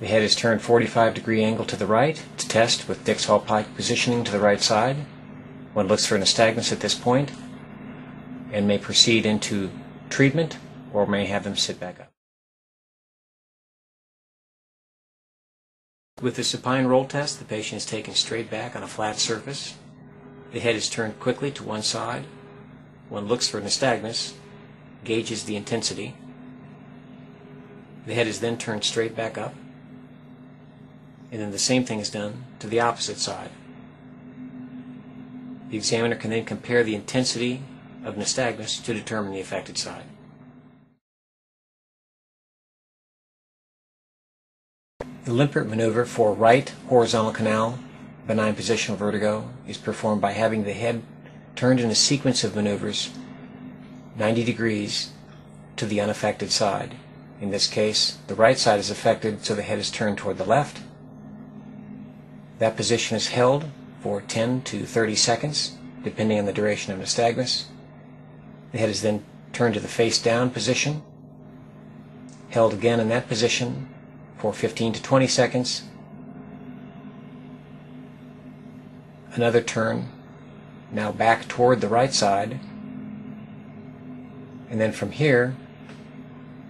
The head is turned 45-degree angle to the right to test with Dix-Hallpike positioning to the right side. One looks for nystagmus at this point and may proceed into treatment or may have them sit back up. With the supine roll test, the patient is taken straight back on a flat surface. The head is turned quickly to one side. One looks for nystagmus, gauges the intensity. The head is then turned straight back up. And then the same thing is done to the opposite side. The examiner can then compare the intensity of nystagmus to determine the affected side. The limpet maneuver for right horizontal canal, benign positional vertigo, is performed by having the head turned in a sequence of maneuvers 90 degrees to the unaffected side. In this case, the right side is affected, so the head is turned toward the left. That position is held for 10 to 30 seconds, depending on the duration of nystagmus. The head is then turned to the face down position, held again in that position for 15 to 20 seconds. Another turn, now back toward the right side. And then from here,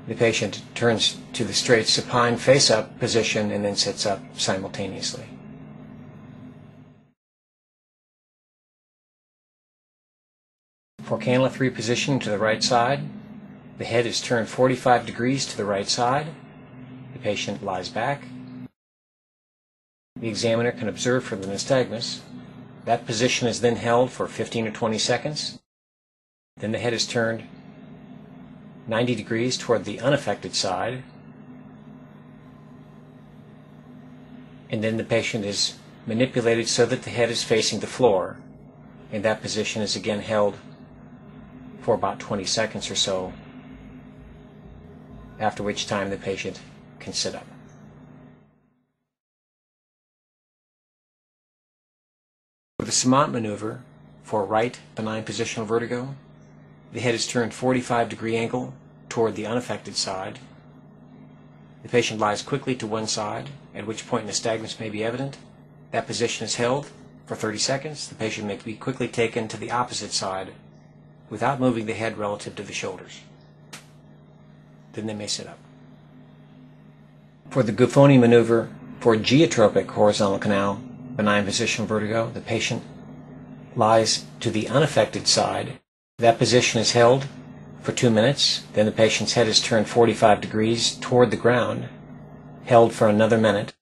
the patient turns to the straight supine face-up position and then sits up simultaneously. For Canalith repositioning to the right side, the head is turned 45 degrees to the right side. The patient lies back. The examiner can observe for the nystagmus. That position is then held for 15 or 20 seconds. Then the head is turned 90 degrees toward the unaffected side. And then the patient is manipulated so that the head is facing the floor. And that position is again held for about 20 seconds or so, after which time the patient can sit up. For the Semont maneuver for right benign positional vertigo, the head is turned 45-degree angle toward the unaffected side. The patient lies quickly to one side, at which point nystagmus may be evident. That position is held for 30 seconds. The patient may be quickly taken to the opposite side without moving the head relative to the shoulders. Then they may sit up. For the Gufoni maneuver for geotropic horizontal canal, benign positional vertigo, the patient lies to the unaffected side. That position is held for 2 minutes. Then the patient's head is turned 45 degrees toward the ground, held for another minute.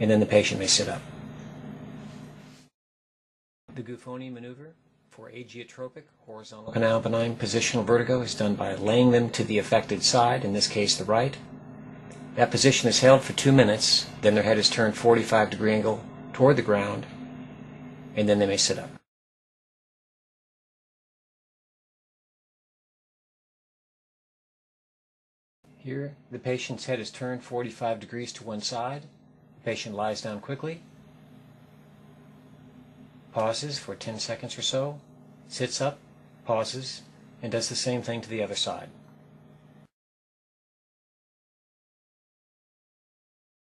And then the patient may sit up. The Gufoni maneuver for ageotropic horizontal canal benign positional vertigo is done by laying them to the affected side, in this case the right. That position is held for 2 minutes, then their head is turned 45-degree angle toward the ground, and then they may sit up. Here, the patient's head is turned 45 degrees to one side. The patient lies down quickly, pauses for 10 seconds or so, sits up, pauses, and does the same thing to the other side.